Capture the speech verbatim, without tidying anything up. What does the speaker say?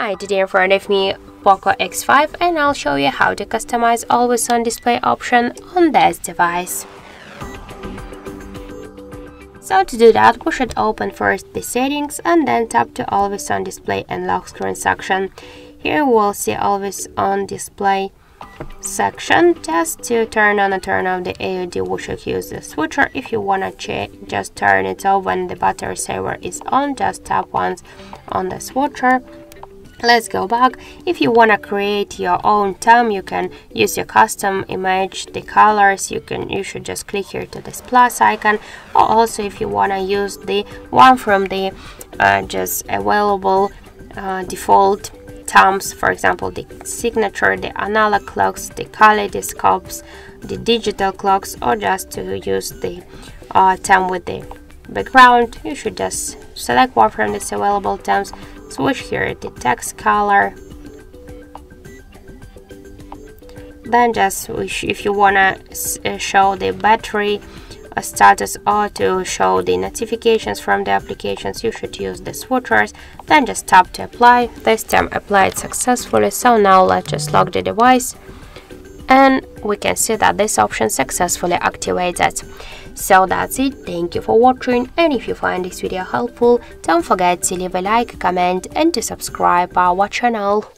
Hi, today in front of me POCO X five, and I'll show you how to customize always on display option on this device. So to do that, we should open first the settings and then tap to always on display and lock screen section. Here we will see always on display section just to turn on and turn off the A O D. We should use the switcher. If you wanna change, just turn it off when the battery saver is on, just tap once on the switcher. Let's go back. If you want to create your own theme, you can use your custom image, the colors, you can you should just click here to this plus icon, or also if you want to use the one from the uh, just available uh, default themes, for example the signature, the analog clocks, the kaleidoscopes, the digital clocks, or just to use the uh, theme with the background, you should just select one from these available themes. Switch here the text color, then just if you wanna show the battery status or to show the notifications from the applications, you should use the switchers, then just tap to apply. This time applied successfully, so now let's just lock the device and we can see that this option successfully activated. So that's it, thank you for watching, and if you find this video helpful, don't forget to leave a like, comment and to subscribe our channel.